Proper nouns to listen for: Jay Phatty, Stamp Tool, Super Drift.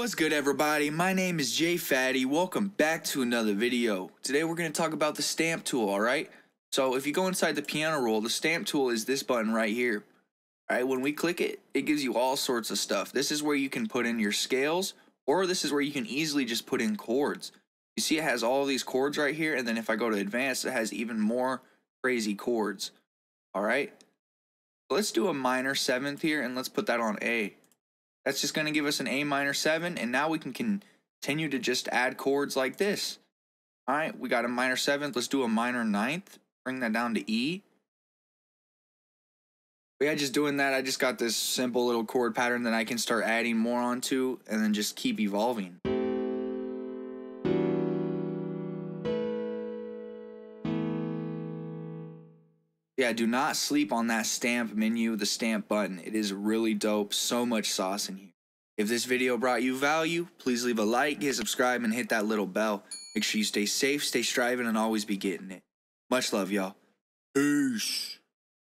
What's good, everybody? My name is Jay Phatty. Welcome back to another video. Today we're going to talk about the stamp tool, alright? So if you go inside the piano roll, the stamp tool is this button right here. Alright, when we click it, it gives you all sorts of stuff. This is where you can put in your scales, or this is where you can easily just put in chords. You see it has all these chords right here, and then if I go to advanced, it has even more crazy chords. Alright, let's do a minor 7th here, and let's put that on A. That's just going to give us an A minor 7, and now we can continue to just add chords like this. All right, we got a minor 7th. Let's do a minor 9th. Bring that down to E. But yeah, just doing that, I just got this simple little chord pattern that I can start adding more onto and then just keep evolving. Yeah, do not sleep on that stamp menu, the stamp button. It is really dope. So much sauce in here. If this video brought you value, please leave a like, hit subscribe, and hit that little bell. Make sure you stay safe, stay striving, and always be getting it. Much love, y'all. Peace.